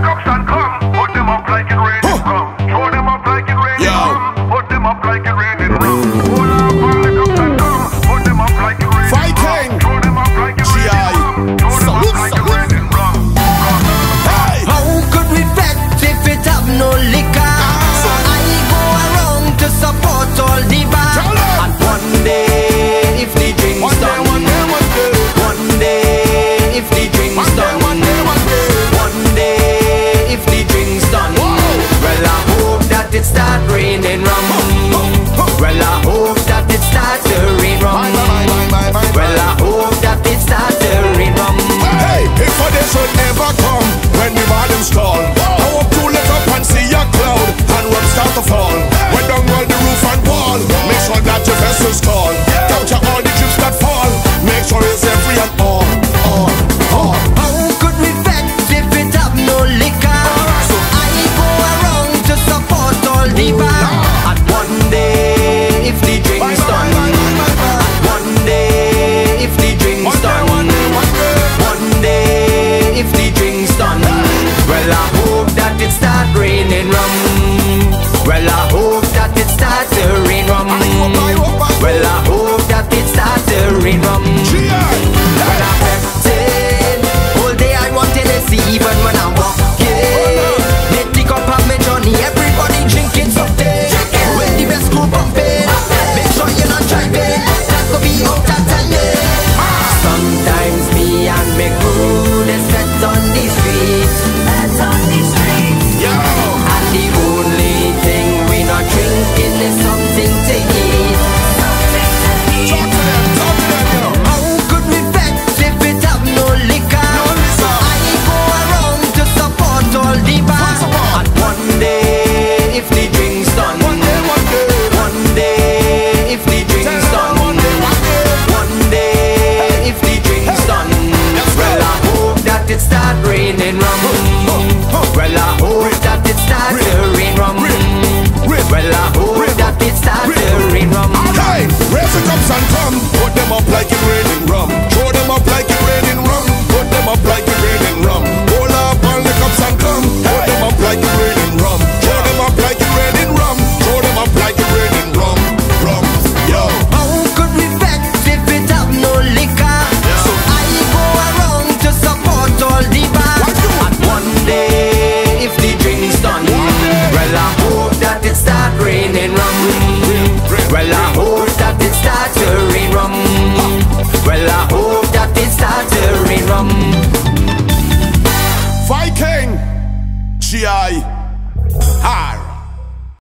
the cops and come, put them up like it rain and come. Throw them up like it rain and come, put them up like it rain and come. Pull up on the cops and come, put them up like it rain and come. Throw them up like it rain and come. Throw them up like it rain and come. How could we bet if it have no liquor? So I go around to support all the bars. And one day if the drink's done, one day if the drink's done, it start raining rum. Well, I hope that it starts to rain rum. Well, I hope that it starts to rain rum. Hey, if a day should ever come when the bottom's tall, I hope to look up and see a cloud and rum start to fall. When down roll the roof and wall, make sure that your vessel's tall. Capture all the chips that fall, make sure it's every and all. Well, I hope that it starts to rain rum. When I'm acting, all day I wanted to see, even when I'm walking, they pick up on my journey, everybody drinking something. With the best crew pumping, make sure you're not driving, that could be out of timing. Sometimes me and my crew, they sweat on the streets. And the only thing we're not drinking is something to eat. Viking G.I.